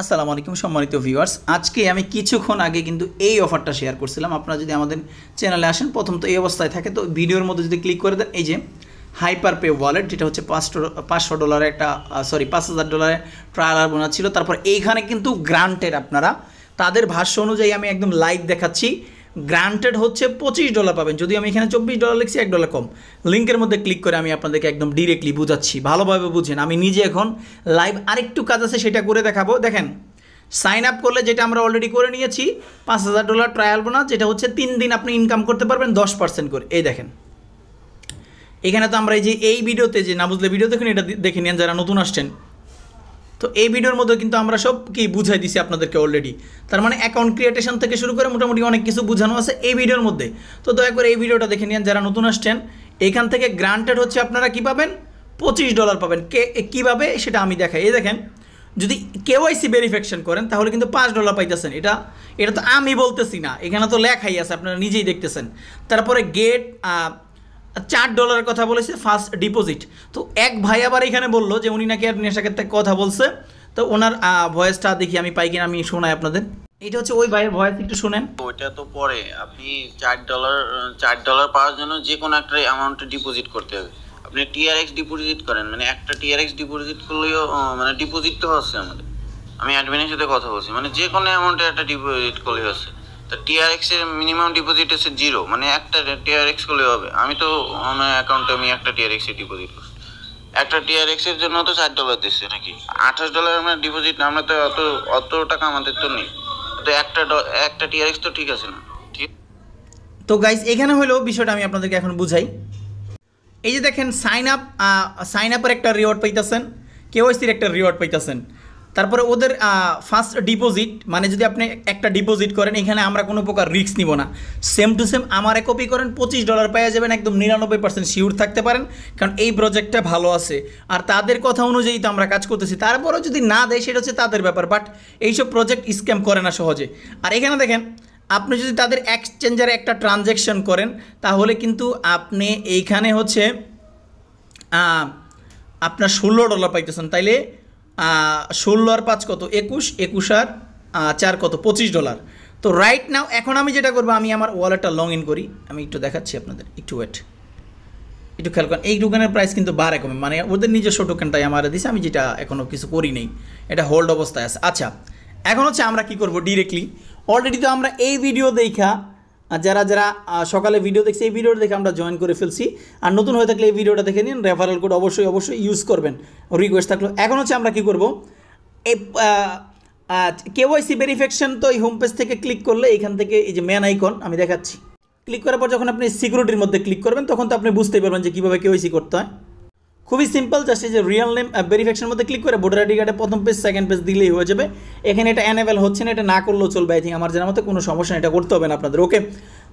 আসসালামু আলাইকুম সম্মানিত ভিউয়ার্স, আজকে আমি কিছুক্ষণ আগে কিন্তু এই অফারটা শেয়ার করছিলাম। আপনারা যদি আমাদের চ্যানেলে আসেন, প্রথম তো এই অবস্থায় থাকে, তো ভিডিওর মধ্যে যদি ক্লিক করে দেন, এই যে হাইপারপে ওয়ালেট, যেটা হচ্ছে $500 একটা $5000 ট্রায়ালার বোনাস ছিল। তারপর এইখানে কিন্তু গ্রান্টেড, আপনারা তাদের ভাষ্য অনুযায়ী আমি একদম লাইভ দেখাচ্ছি, গ্রান্টেড হচ্ছে $25 পাবেন। যদি আমি এখানে $24 লিখছি, $1 কম। লিঙ্কের মধ্যে ক্লিক করে আমি আপনাদেরকে একদম ডিরেক্টলি বোঝাচ্ছি, ভালোভাবে বুঝেন। আমি নিজে এখন লাইভ আরেকটু কাজ আছে সেটা করে দেখাবো। দেখেন, সাইন আপ করলে যেটা আমরা অলরেডি করে নিয়েছি, $5000 ট্রায়াল বোনাস, যেটা হচ্ছে 3 দিন আপনি ইনকাম করতে পারবেন 10% করে। এই দেখেন, এখানে তো আমরা এই যে এই ভিডিওতে যে না বুঝলে ভিডিও দেখুন, এটা দেখে নিন যারা নতুন আসছেন। তো এই ভিডিওর মধ্যে কিন্তু আমরা সব কি বুঝাই দিছি আপনাদেরকে অলরেডি, তার মানে অ্যাকাউন্ট ক্রিয়েটেশন থেকে শুরু করে মোটামুটি অনেক কিছু বোঝানো আছে এই ভিডিওর মধ্যে। তো দয়া করে এই ভিডিওটা দেখে নিন যারা নতুন আসছেন। এখান থেকে গ্রান্টেড হচ্ছে আপনারা কী পাবেন, $25 পাবেন। কীভাবে সেটা আমি দেখাই। এই দেখেন, যদি KYC ভেরিফিকেশন করেন তাহলে কিন্তু $5 পাইতেছেন। এটা তো আমি বলতেছি না, এখানে তো লেখাই আছে, আপনারা নিজেই দেখতেছেন। তারপরে গেট $4 কথা বলেছে ফার্স্ট ডিপোজিট। তো এক ভাই আবার এখানে বললো যে উনি নাকি আর নেশাকে কথা বলছে, তো ওনার ভয়েসটা দেখি আমি পাই কিনা, আমি শোনাই আপনাদের। এটা হচ্ছে ওই ভাইয়ের ভয়েস, একটু শুনেন। ওইটা তো পরে আপনি $4 পাওয়ার জন্য যে কোনো একটা অ্যামাউন্ট ডিপোজিট করতে হবে। আপনি TRX ডিপোজিট করেন, মানে একটা TRX ডিপোজিট করলেও মানে ডিপোজিট তো হচ্ছে আমাদের, আমি অ্যাডমিনের সাথে কথা বলছি, মানে যে কোনো অ্যামাউন্টে একটা ডিপোজিট করলে হচ্ছে। TRX এর মিনিমাম ডিপোজিট হচ্ছে 0, মানে একটা TRX করলে হবে। আমি তো আমার অ্যাকাউন্টে আমি একটা TRX এ ডিপোজিট করছি, একটা TRX এর জন্য তো $4 দিচ্ছে নাকি $28 আমার ডিপোজিট। আমরা তো অত টাকা আমাদের তো নেই, তো একটা TRX তো ঠিক আছে না, ঠিক। তো গাইস, এখানে হলো বিষয়টা আমি আপনাদেরকে এখন বুঝাই। এই যে দেখেন, সাইন আপের একটা রিওয়ার্ড পাইতেছেন, KYC এর একটা রিওয়ার্ড পাইতেছেন। তারপরে ওদের ফার্স্ট ডিপোজিট, মানে যদি আপনি একটা ডিপোজিট করেন, এখানে আমরা কোনো প্রকার রিস্ক নিব না। সেম টু সেম আমারে কপি করেন, $25 পেয়ে যাবেন, একদম 99% শিওর থাকতে পারেন, কারণ এই প্রজেক্টটা ভালো আছে আর তাদের কথা অনুযায়ী তো আমরা কাজ করতেছি। তারপরেও যদি না দেয় সেটা হচ্ছে তাদের ব্যাপার, বাট এইসব প্রজেক্ট স্ক্যাম করে না সহজে। আর এখানে দেখেন, আপনি যদি তাদের এক্সচেঞ্জারে একটা ট্রানজ্যাকশন করেন তাহলে কিন্তু আপনি এইখানে হচ্ছে আপনার $16 পাইতেছেন। তাইলে 16 আর 5 কত, 21, 21 আর 4 কত, $25। তো রাইট নাও এখন আমি যেটা করবো, আমি আমার ওয়ালেটটা লগ ইন করি, আমি একটু দেখাচ্ছি আপনাদের, একটু ওয়েট, একটু খেয়াল করেন। এই টোকেনের প্রাইস কিন্তু বাড়ে কমে, মানে ওদের নিজস্ব টোকেনটাই আমার দিছে, আমি যেটা এখনও কিছু করি নেই, এটা হোল্ড অবস্থায় আছে। আচ্ছা, এখন হচ্ছে আমরা কি করব ডিরেক্টলি। অলরেডি তো আমরা এই ভিডিও দেখা, যারা যারা সকালে ভিডিও দেখছে, এই ভিডিওটা দেখে আমরা জয়েন করে ফেলছি। আর নতুন হয়ে থাকলে এই ভিডিওটা দেখে নিন, রেফারেল কোড অবশ্যই ইউজ করবেন, রিকোয়েস্ট থাকলো। এখন হচ্ছে আমরা কী করবো, এই KYC ভেরিফিকেশন, তো এই হোম পেজ থেকে ক্লিক করলে এখান থেকে এই যে ম্যান আইকন আমি দেখাচ্ছি, ক্লিক করার পর যখন আপনি সিকিউরিটির মধ্যে ক্লিক করবেন তখন তো আপনি বুঝতেই পারবেন যে কীভাবে KYC করতে হয়। খুবই সিম্পল, জাস্ট এই যে রিয়েল নেম ভেরিফিকেশনের মধ্যে ক্লিক করে ভোটার আইডি কার্ডে প্রথম পেজ, সেকেন্ড পেজ দিলেই হয়ে যাবে। এখানে এটা এনেবেল হচ্ছে না, এটা না করলেও চলবে, আই থিঙ্ক আমার জানার মতো কোনো সমস্যা, এটা করতে হবে না আপনাদের, ওকে।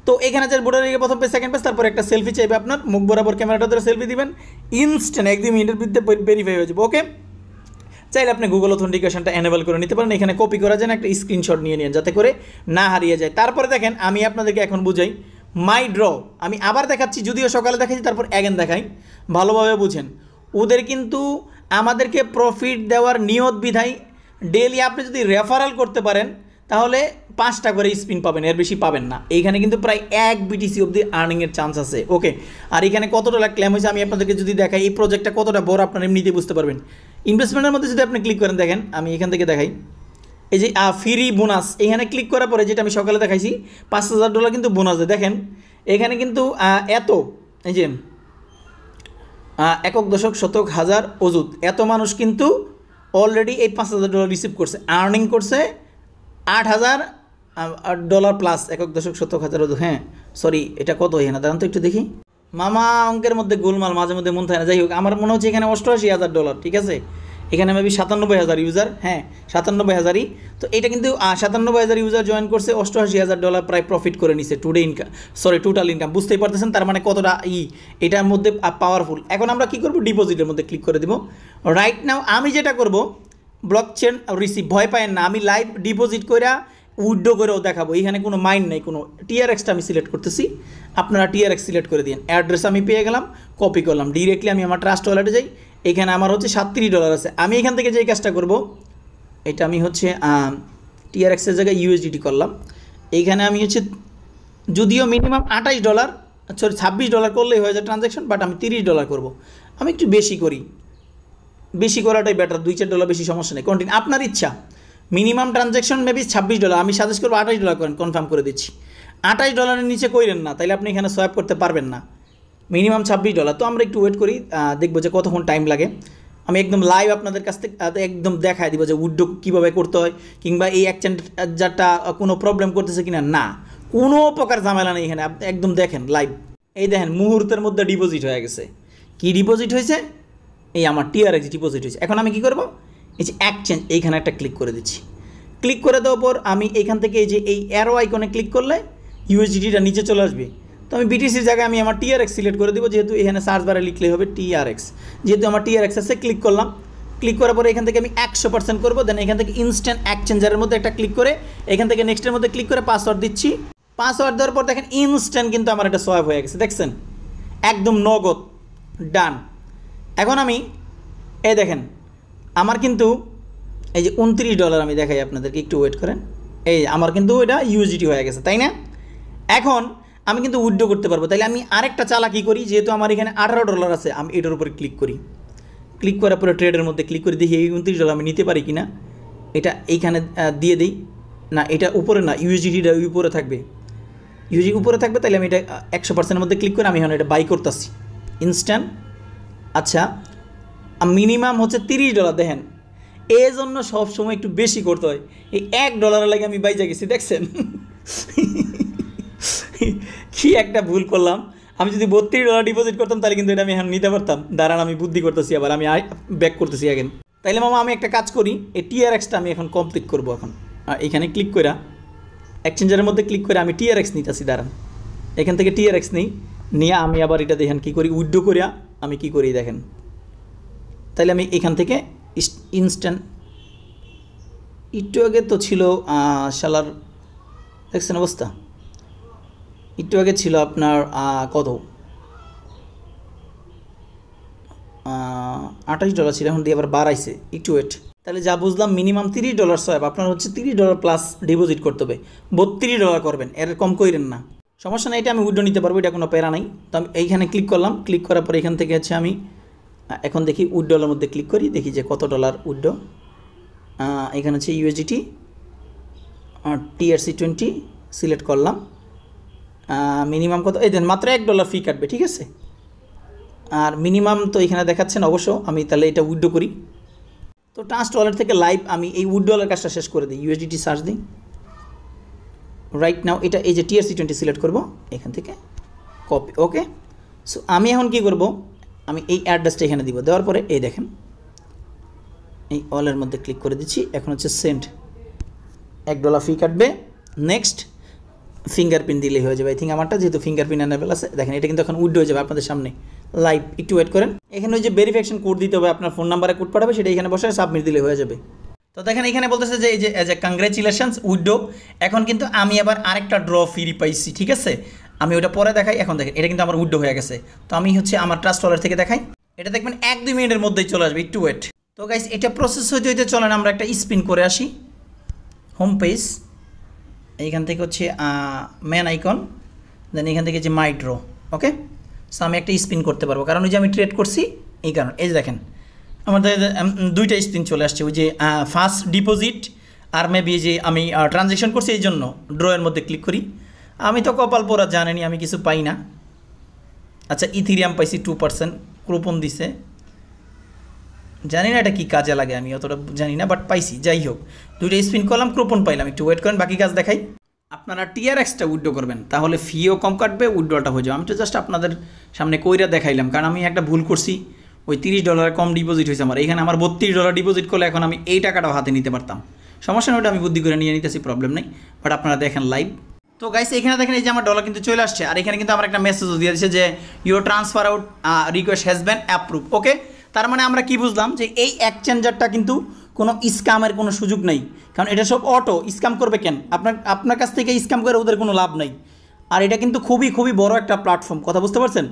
তো এখানে যার ভোটার আইডি প্রথম পেজ, সেকেন্ড পেজ, তারপর একটা সেলফি চাইবে, আপনার মুখ বরাবর ক্যামেরাটা ধরে সেলফি দিবেন, ইনস্ট্যান্ট একদম ইন্টারভিউতে ভেরিফাই হয়ে যাবে, ওকে। চাইলে আপনি গুগল অথেন্টিকেশনটা এনেবেল করে নিতে পারেন, এখানে কপি করা যায় না, একটা স্ক্রিনশট নিয়ে নিন যাতে করে না হারিয়ে যায়। তারপরে দেখেন, আমি আপনাদেরকে এখন বুঝাই মাই ড্র, আমি আবার দেখাচ্ছি, যদিও সকালে দেখাচ্ছি তারপর অ্যাগেন দেখাই, ভালোভাবে বুঝেন। ওদের কিন্তু আমাদেরকে প্রফিট দেওয়ার নিয়ত বিধায় ডেইলি আপনি যদি রেফারেল করতে পারেন তাহলে 5টা করে স্পিন পাবেন, এর বেশি পাবেন না। এইখানে কিন্তু প্রায় 1 BTC অবধি আর্নিংয়ের চান্স আছে, ওকে। আর এখানে কতটা ক্লেম হয়েছে আমি আপনাদেরকে যদি দেখাই, এই প্রজেক্টটা কতটা বড় আপনারা এমনিতেই বুঝতে পারবেন। ইনভেস্টমেন্টের মধ্যে যদি আপনি ক্লিক করেন, দেখেন আমি এখান থেকে দেখাই, এই যে ফ্রি বোনাস, এখানে ক্লিক করার পরে যেটা আমি সকালে দেখাইছি $5000 কিন্তু বোনাস দেয়। দেখেন এখানে কিন্তু এত, এই যে একক, দশক, শতক, হাজার, অযুত, এত মানুষ কিন্তু অলরেডি এই $5000 রিসিভ করছে, আর্নিং করছে $8000 প্লাস, একক, দশক, শতক, হাজার, অযুত, হ্যাঁ সরি এটা কত হয় না, দাঁড়ান তো একটু দেখি, মামা অঙ্কের মধ্যে গোলমাল মাঝে মধ্যে মন থাকে না, যাই হোক আমার মনে হচ্ছে এখানে $88000, ঠিক আছে। এখানে মেবি 97000 ইউজার, হ্যাঁ 97000ই। তো এটা কিন্তু 97000 ইউজার জয়েন করছে, $88000 প্রায় প্রফিট করে নিছে today income, sorry total income, বুঝতেই পারতেছেন তার মানে কতটা এটার মধ্যে পাওয়ারফুল। এখন আমরা কি করব, ডিপোজিটের মধ্যে ক্লিক করে দিব। রাইট নাও আমি যেটা করব, ব্লকচেন রিসিভ, ভয় পায়েন না, আমি লাইভ ডিপোজিট কইরা উইথড্র করেও দেখাবো, এখানে কোনো মাইন্ড নেই কোনো। TRXটা আমি সিলেক্ট করতেছি, আপনারা TRX সিলেক্ট করে দিন। অ্যাড্রেস আমি পেয়ে গেলাম, কপি করলাম, ডিরেক্টলি আমি আমার ট্রাস্ট ওয়ালেটে যাই, এখানে আমার হচ্ছে $37 আছে। আমি এখান থেকে যেই কাজটা করব, এটা আমি হচ্ছে TRX এর জায়গায় USDT করলাম। এইখানে আমি হচ্ছে যদিও মিনিমাম $28 সরি $26 করলেই হয়ে যায় ট্রানজাকশন, বাট আমি $30 করব। আমি একটু বেশি করি, বেশি করাটাই বেটার, $2-4 বেশি সমস্যা নেই, কন্টিনিউ আপনার ইচ্ছা। মিনিমাম ট্রানজাকশন মেবি $26, আমি সাজেস্ট করবো $28 করেন, কনফার্ম করে দিচ্ছি। $28 নিচে করেন না, তাহলে আপনি এখানে সোয়াপ করতে পারবেন না, মিনিমাম $26। তো আমরা একটু ওয়েট করি, দেখবো যে কতক্ষণ টাইম লাগে। আমি একদম লাইভ আপনাদের কাছ থেকে একদম দেখায় দিব যে উইথড্র কীভাবে করতে হয়, কিংবা এই এক্সচেঞ্জটা কোনো প্রবলেম করতেছে কিনা না, কোনো প্রকার ঝামেলা নেই এখানে। আপনি একদম দেখেন লাইভ, এই দেখেন মুহূর্তের মধ্যে ডিপোজিট হয়ে গেছে। কি ডিপোজিট হয়েছে? এই আমার TRX ডিপোজিট হয়েছে। এখন আমি কি করব, এই যে এক্সচেঞ্জ এইখানে একটা ক্লিক করে দিচ্ছি। ক্লিক করে দেওয়ার পর আমি এইখান থেকে এই যে এই অ্যারো আইকনে ক্লিক করলে USDTটা নিচে চলে আসবে। তো আমি BTCর জায়গায় আমি আমার TRX সিলেক্ট করে দেব, যেহেতু এখানে সার্চ বারে লিখলেই হবে TRX। যেহেতু আমার TRX আছে, ক্লিক করলাম। ক্লিক করার পরে এখান থেকে আমি 100% করবো, দেন এখান থেকে ইনস্ট্যান্ট এক্সচেঞ্জারের মধ্যে একটা ক্লিক করে এখান থেকে নেক্সটের মধ্যে ক্লিক করে পাসওয়ার্ড দিচ্ছি। পাসওয়ার্ড দেওয়ার পর দেখেন ইনস্ট্যান্ট কিন্তু আমার এটা সোয়াপ হয়ে গেছে, দেখছেন একদম নগদ ডান। এখন আমি এই দেখেন আমার কিন্তু এই যে $29 আমি দেখাই আপনাদেরকে, একটু ওয়েট করেন। এই আমার কিন্তু এটা USDT হয়ে গেছে, তাই না? এখন আমি কিন্তু উইথড্র করতে পারবো। তাহলে আমি আরেকটা চালাকি করি, যেহেতু আমার এখানে $18 আছে, আমি এটার উপরে ক্লিক করি। ক্লিক করার পরে ট্রেডের মধ্যে ক্লিক করে দেখি এই $29 আমি নিতে পারি কি না। এটা এইখানে দিয়ে দিই, না এটা উপরে না, USDTটা উপরে থাকবে, USDT উপরে থাকবে। তাহলে আমি এটা 100%-এর মধ্যে ক্লিক করে আমি এখন এটা বাই করতেছি ইনস্ট্যান্ট। আচ্ছা মিনিমাম হচ্ছে $30, দেখেন এই জন্য সবসময় একটু বেশি করতে হয়। এই $1 লাগে আমি বাইজা গেছি, দেখছেন কি একটা ভুল করলাম। আমি যদি $32 ডিপোজিট করতাম তাহলে কিন্তু এটা আমি এখন নিতে পারতাম। দাঁড়ান আমি বুদ্ধি করতেছি, আবার আমি ব্যাক করতেছি এখন। তাইলে মামা আমি একটা কাজ করি, এই TRXটা আমি এখন কমপ্লিট করবো। এখন এখানে ক্লিক করে এক্সচেঞ্জারের মধ্যে ক্লিক করে আমি TRX নিতেছি, দাঁড়ান এখান থেকে TRX নিই। নিয়ে আমি আবার এটা দেখেন কী করি, উইথড্র করিয়া আমি কি করি দেখেন। তাহলে আমি এখান থেকে ইনস্ট্যান্ট একটু আগে তো ছিল শালার, দেখছেন অবস্থা, একটু আগে ছিল আপনার কত $28 ছিল, এখন দিয়ে আবার বাড়াইছে, একটু ওয়েট। তাহলে যা বুঝলাম মিনিমাম $30 সাহেব, আপনার হচ্ছে $30 প্লাস ডিপোজিট করতে হবে, $32 করবেন, এর কম করেন না, সমস্যা নেই। এটা আমি উইথড্র নিতে পারবো, এটা কোনো প্যারা নাই। তো আমি এইখানে ক্লিক করলাম, ক্লিক করার পরে এখান থেকে হচ্ছে আমি এখন দেখি উইথড্রলের মধ্যে ক্লিক করি, দেখি যে কত $। উইথড্র এখানে হচ্ছে USDT TRC20 সিলেক্ট করলাম। মিনিমাম কত, এই দেন মাত্র $1 ফি কাটবে, ঠিক আছে। আর মিনিমাম তো এখানে দেখাচ্ছেন অবশ্য, আমি তাহলে এটা উইথড্র করি। তো ট্রাস্ট ওয়ালেট থেকে লাইভ আমি এই উইথড্রলের কাজটা শেষ করে দিই, USDT সার্চ দিই রাইট নাও। এটা এই যে TRC20 সিলেক্ট করব, এখান থেকে কপি, ওকে। সো আমি এখন কি করব, আমি এই অ্যাড্রেসটা এখানে দিব, দেওয়ার পরে এই দেখেন এই অলের মধ্যে ক্লিক করে দিচ্ছি। এখন হচ্ছে সেন্ড, $1 ফি কাটবে। নেক্সট ফিঙ্গারপ্রিন্ট দিলেই হয়ে যাবে, আই থিঙ্ক আমারটা যেহেতু ফিঙ্গারপ্রিন্ট অ্যানেবল আছে, দেখেন এটা কিন্তু এখন উইথড্র হয়ে যাবে আপনাদের সামনে লাইভ। একটু ওয়েট করেন, এখানে ওই যে ভেরিফিকেশন কোড দিতে হবে, আপনার ফোন নাম্বারে কোড পাঠাবে, সেটা এখানে বসে সাবমিট দিলে হয়ে যাবে। তো দেখেন এখানে বলতেছে যে এই যে অ্যাজ এ কংগ্রেচুলেশনস উইথড্র। এখন কিন্তু আমি আবার আরেকটা ড্র ফ্রি পাইছি, ঠিক আছে, আমি ওটা পরে দেখাই। এখন দেখেন এটা কিন্তু আমার উইথড্র হয়ে গেছে। তো আমি হচ্ছে আমার ট্রাস্ট ওয়ালেট থেকে দেখাই, এটা দেখবেন 1-2 মিনিটের মধ্যেই চলে আসবে, একটু ওয়েট। তো গাইস এটা প্রসেস হইতে হইতে চলেন আমরা একটা স্পিন করে আসি। হোম পেজ, এইখান থেকে হচ্ছে ম্যান আইকন, দেন এখান থেকে যে মাই ড্র, ওকে। সো আমি একটা স্পিন করতে পারবো, কারণ ওই যে আমি ট্রেড করছি এই কারণে। এই যে দেখেন আমাদের 2টা স্পিন চলে আসছে, ওই যে ফার্স্ট ডিপোজিট আর মেবি যে আমি ট্রানজ্যাকশন করছি, এই জন্য ড্রয়ের মধ্যে ক্লিক করি। আমি তো কপাল পরা জানেনি, আমি কিছু পাই না। আচ্ছা ইথিরিয়াম পাইছি 2%, কুপন দিছে, জানি না এটা কী কাজে লাগে, আমি অতটা জানি না, বাট পাইছি। যাই হোক 2টা স্পিন করলাম, কুপন পাইলাম। একটু ওয়েট করেন, বাকি কাজ দেখাই। আপনারা TRXটা উইথড্র করবেন, তাহলে ফিও কম কাটবে, উইথড্রটা হয়ে যাবে। আমি তো জাস্ট আপনাদের সামনে কইরা দেখাইলাম, কারণ আমি একটা ভুল করছি, ওই $30 কম ডিপোজিট হয়েছে আমার। এখানে আমার $32 ডিপোজিট করলে এখন আমি এই টাকাটাও হাতে নিতে পারতাম, সমস্যা নয়, ওটা আমি বুদ্ধি করে নিয়ে নিতেছি, প্রবলেম নেই। বাট আপনারা দেখেন লাইভ। তো গাইস এখানে দেখেন এই যে আমার $কিন্তু চলে আসছে, আর এখানে কিন্তু আমার একটা মেসেজও দিয়ে দিচ্ছে যে your transfer out request has been approve, okay. তার মানে আমরা কি বুঝলাম যে এই এক্সচেঞ্জারটা কিন্তু কোনো স্ক্যামের কোনো সুযোগ নেই, কারণ এটা সব অটো। স্ক্যাম করবে কেন? আপনার কাছ থেকে স্ক্যাম করে ওদের কোনো লাভ নেই। আর এটা কিন্তু খুবই বড় একটা প্ল্যাটফর্ম, কথা বুঝতে পারছেন?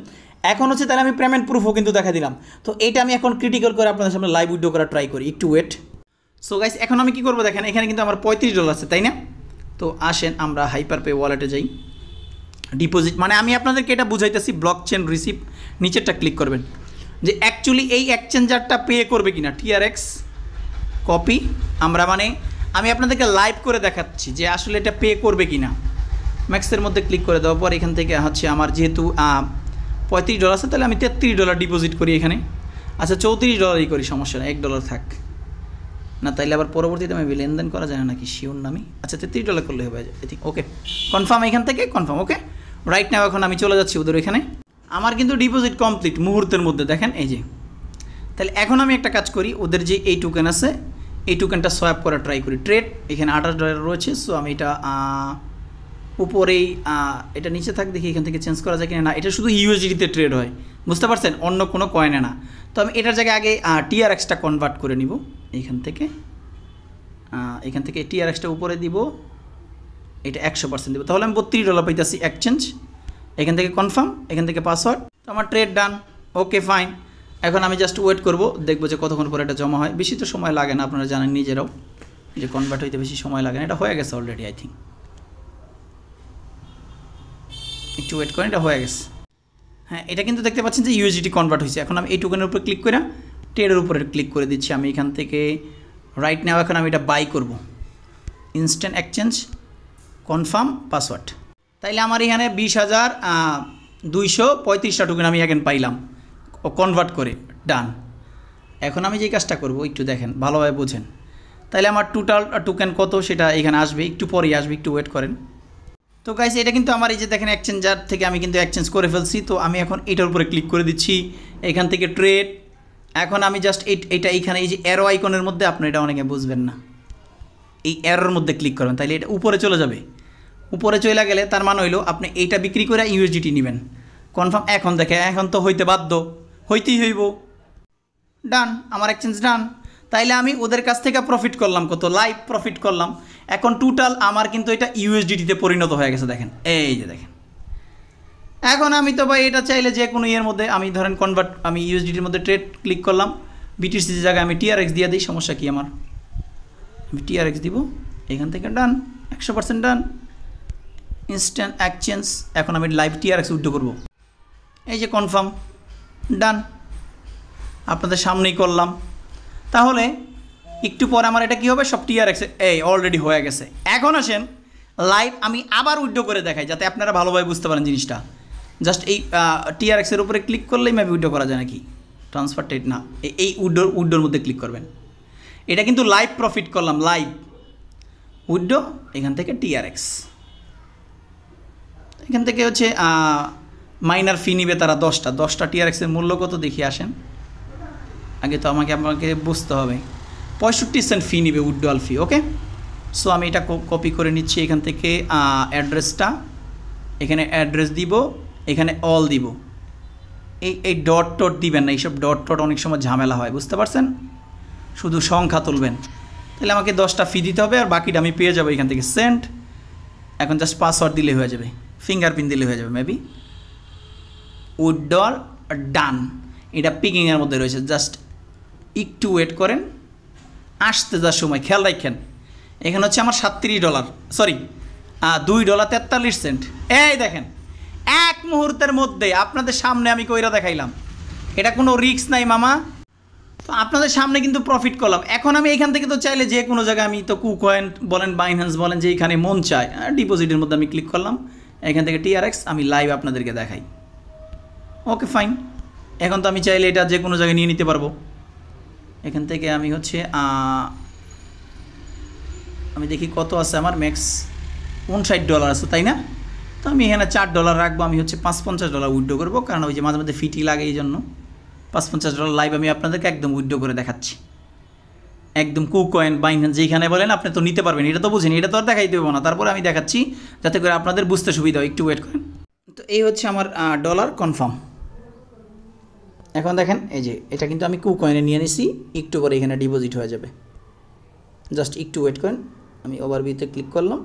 এখন হচ্ছে তাহলে আমি পেমেন্ট প্রুফও কিন্তু দেখা দিলাম। তো এটা আমি এখন ক্রিটিক্যাল করে আপনাদের সামনে লাইভ উইথড্র করা ট্রাই করি, একটু ওয়েট। সো গাইস এখন আমি কি করব দেখেন এখানে কিন্তু আমার $35 আছে তাই না তো আসেন আমরা হাইপারপে ওয়ালেটে যাই ডিপোজিট মানে আমি আপনাদেরকে এটা বুঝাইতেছি ব্লকচেইন রিসিপ্ট নিচেরটা ক্লিক করবেন যে অ্যাকচুয়ালি এই এক্সচেঞ্জারটা পে করবে কিনা TRX কপি আমরা মানে আমি আপনাদেরকে লাইভ করে দেখাচ্ছি যে আসলে এটা পে করবে কিনা ম্যাক্সের মধ্যে ক্লিক করে দেওয়ার পর এখান থেকে হচ্ছে আমার যেহেতু $35 আছে তাহলে আমি $33 ডিপোজিট করি এখানে আচ্ছা $34 করি সমস্যা না $1 থাক না তাইলে আবার পরবর্তীতে আমি লেনদেন করা যায় না নাকি শিওর নামি আচ্ছা $33 করলে হবে আই থিং ওকে কনফার্ম এখান থেকে কনফার্ম ওকে রাইট নাও এখন আমি চলে যাচ্ছি ওদের এখানে আমার কিন্তু ডিপোজিট কমপ্লিট মুহূর্তের মধ্যে দেখেন এই যে তাহলে এখন আমি একটা কাজ করি ওদের যে এই টোকেন আছে এই টোকেনটা সোয়াপ করা ট্রাই করি ট্রেড এখানে $28 রয়েছে সো আমি এটা উপরেই এটা নিচে থাক দেখি এখান থেকে চেঞ্জ করা যায় কিনা না এটা শুধু USDT তে ট্রেড হয় বুঝতে পারছেন অন্য কোনো কয়েনে না তো আমি এটার জায়গায় আগে TRX টা কনভার্ট করে নিব এইখান থেকে TRX টা উপরে দিব এটা 100% দিব তাহলে আমি $32 পাইতাছি এক্সচেঞ্জ এখান থেকে কনফার্ম এখান থেকে পাসওয়ার্ড তো আমার ট্রেড ডান ওকে ফাইন এখন আমি জাস্ট ওয়েট করব দেখব যে কতক্ষণ পরে এটা জমা হয় বেশি তো সময় লাগে না আপনারা জানেন নিজেরাও যে কনভার্ট হইতে বেশি সময় লাগে না এটা হয়ে গেছে অলরেডি আই থিং একটু ওয়েট করেন এটা হয়ে গেছে হ্যাঁ এটা কিন্তু দেখতে পাচ্ছেন যে USDT কনভার্ট হইছে এখন আমি এই টোকেনের উপর ক্লিক করে ট্রেডের উপরে ক্লিক করে দিচ্ছি আমি এখান থেকে রাইট নাও এখন আমি এটা বাই করব ইনস্ট্যান্ট এক্সচেঞ্জ কনফার্ম পাসওয়ার্ড তাইলে আমার এখানে 20,235 টোকেন আমি এখন পাইলাম কনভার্ট করে ডান এখন আমি যে কাজটা করব একটু দেখেন ভালোভাবে বুঝেন তাইলে আমার টোটাল টোকেন কত সেটা এখানে আসবে একটু পরেই আসবে একটু ওয়েট করেন তো গাইস এটা কিন্তু আমার এই যে দেখেন এক্সচেঞ্জার থেকে আমি কিন্তু এক্সচেঞ্জ করে ফেলছি তো আমি এখন এটার উপরে ক্লিক করে দিচ্ছি এখান থেকে ট্রেড এখন আমি জাস্ট এটা এইখানে এই যে অ্যারো আইকনের মধ্যে আপনি এটা অনেকে বুঝবেন না এই অ্যারোর মধ্যে ক্লিক করবেন তাহলে এটা উপরে চলে যাবে উপরে চলে গেলে তার মানে হইলো আপনি এইটা বিক্রি করে USDT নেবেন কনফার্ম এখন দেখে এখন তো হইতে বাধ্য হইতেই হইব ডান আমার এক্সচেঞ্জ ডান তাইলে আমি ওদের কাছ থেকে প্রফিট করলাম কত লাইভ প্রফিট করলাম এখন টোটাল আমার কিন্তু এটা USDT তে পরিণত হয়ে গেছে দেখেন এই যে দেখেন এখন আমি তো ভাই এটা চাইলে যে কোনো ইয়ের মধ্যে আমি ধরেন কনভার্ট আমি USDT এর মধ্যে ট্রেড ক্লিক করলাম BTC এর জায়গায় আমি TRX দিয়ে দেই সমস্যা কি আমার আমি TRX দিব এখান থেকে ডান 100% ডান ইনস্ট্যান্ট এক্সচেঞ্জ এখন আমি লাইভ TRX উইথড্র করব এই যে কনফার্ম ডান আপনাদের সামনেই করলাম তাহলে একটু পর আমার এটা কি হবে সব TRX এই অলরেডি হয়ে গেছে এখন আসেন লাইভ আমি আবার উইথড্র করে দেখাই যাতে আপনারা ভালোভাবে বুঝতে পারেন জিনিসটা জাস্ট এই TRX এর উপরে ক্লিক করলেই মেবি উইথড্র করা যায় নাকি ট্রান্সফার ট্রেড না এই উইথড্রোর মধ্যে ক্লিক করবেন এটা কিন্তু লাইভ প্রফিট করলাম লাইভ উইথড্র এখান থেকে TRX এখান থেকে হচ্ছে মাইনার ফি নিবে তারা 10টা TRX এর মূল্য কত দেখি আসেন আগে তো আমাকে বুঝতে হবে 65 সেন্ট ফি নিবে উইথড্রয়াল ফি ওকে সো আমি এটা কপি করে নিচ্ছি এখান থেকে অ্যাড্রেসটা এখানে অ্যাড্রেস দিব এখানে অল দিব এই ডট টট দিবেন না এইসব ডট টট অনেক সময় ঝামেলা হয় বুঝতে পারছেন শুধু সংখ্যা তুলবেন তাহলে আমাকে 10টা ফি দিতে হবে আর বাকিটা আমি পেয়ে যাবো এখান থেকে সেন্ট এখন জাস্ট পাসওয়ার্ড দিলে হয়ে যাবে ফিঙ্গারপ্রিন্ট দিলে হয়ে যাবে মেবি উইথড্রয়াল ডান এটা পিকিংয়ের মধ্যে রয়েছে জাস্ট একটু ওয়েট করেন আসতে যাওয়ার সময় খেয়াল রাখেন এখানে হচ্ছে আমার $37 সরি $2.43 এই দেখেন এক মুহূর্তের মধ্যে আপনাদের সামনে আমি কইরা দেখাইলাম এটা কোনো রিস্ক নাই মামা তো আপনাদের সামনে কিন্তু প্রফিট করলাম এখন আমি এখান থেকে তো চাইলে যে কোনো জায়গায় আমি তো KuCoin বলেন বাইন্যান্স বলেন যে এখানে মন চায় ডিপোজিটের মধ্যে আমি ক্লিক করলাম এখান থেকে TRX আমি লাইভ আপনাদেরকে দেখাই ওকে ফাইন এখন তো আমি চাইলে এটা যে কোনো জায়গায় নিয়ে নিতে পারবো এখান থেকে আমি হচ্ছে আমি দেখি কত আছে আমার ম্যাক্স $59 আছে তাই না তো আমি এখানে $4 রাখবো আমি হচ্ছে $550 উইথড্র করবো কারণ ওই যে মাঝে মধ্যে ফিটি লাগে এই জন্য $550 লাইভ আমি আপনাদেরকে একদম উইথড্র করে দেখাচ্ছি একদম KuCoin বাইন্যান্স যেখানে বলেন আপনি তো নিতে পারবেন এটা তো বুঝেন এটা তো আর দেখাই দেবো না তারপরে আমি দেখাচ্ছি যাতে করে আপনাদের বুঝতে সুবিধা হয় একটু ওয়েট করেন তো এই হচ্ছে আমার ডলার কনফার্ম এখন দেখেন এই যে এটা কিন্তু আমি KuCoin-এ নিয়ে নিছি একটু পরে এখানে ডিপোজিট হয়ে যাবে জাস্ট একটু ওয়েট করেন আমি ওভারভিউতে ক্লিক করলাম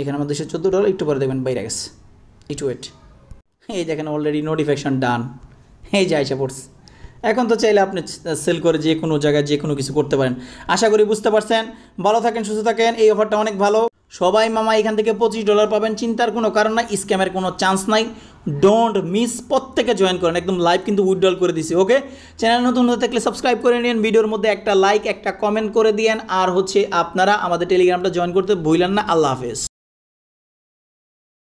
এখানে আমার $214 একটু পরে দেখবেন বাইরে গেছে একটু ওয়েট এই দেখেন অলরেডি নোটিফিকেশন ডান এই যে আইসা পড়ছে এখন তো চাইলে আপনি সেল করে যে কোনো জায়গায় যে কোনো কিছু করতে পারেন। আশা করি বুঝতে পারছেন। ভালো থাকেন, সুস্থ থাকেন। এই অফারটা অনেক ভালো। সবাই মামা এখান থেকে $25 পাবেন, চিন্তার কোনো কারণ নাই, স্ক্যামের কোনো চান্স নাই। ডোন্ট মিস, প্রত্যেকে জয়েন করেন, একদম লাইভ কিন্তু উইথড্রল করে দিছি। ওকে, চ্যানেল নতুন হতে থাকলে সাবস্ক্রাইব করে নিন, ভিডিওর মধ্যে একটা লাইক একটা কমেন্ট করে দিয়েন, আর আপনারা আমাদের টেলিগ্রামটা জয়েন করতে ভুলেন না। আল্লাহ হাফেজ।